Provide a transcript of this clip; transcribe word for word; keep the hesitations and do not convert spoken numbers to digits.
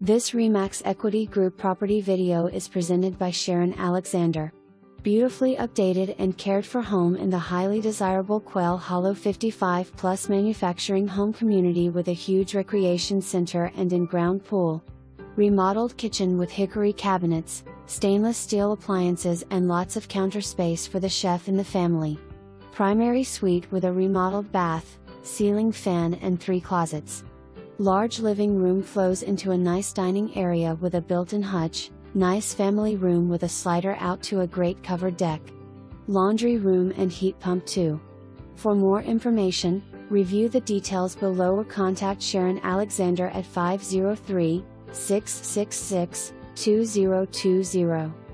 This R E/MAX Equity Group property video is presented by Sharon Alexander. Beautifully updated and cared for home in the highly desirable Quail Hollow fifty-five plus manufacturing home community with a huge recreation center and in-ground pool. Remodeled kitchen with Hickory cabinets, stainless steel appliances and lots of counter space for the chef and the family. Primary suite with a remodeled bath, ceiling fan and three closets. Large living room flows into a nice dining area with a built-in hutch, nice family room with a slider out to a great covered deck. Laundry room and heat pump too. For more information, review the details below or contact Sharon Alexander at five oh three, six six six, two oh two oh.